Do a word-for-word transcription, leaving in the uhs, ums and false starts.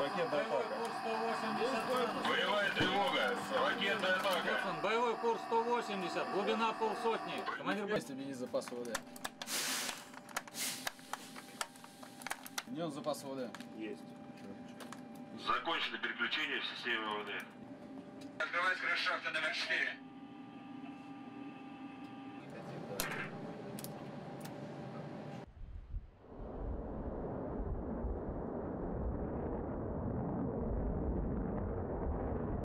Ракетная атака. Боевая тревога. Ракетная атака. Боевой курс сто восемьдесят. Глубина полсотни. Командир бойца объединить запас ВД. Где он запас ВД? Есть. Закончено переключение в системе ВД. Открывать крыш шахты номер четыре.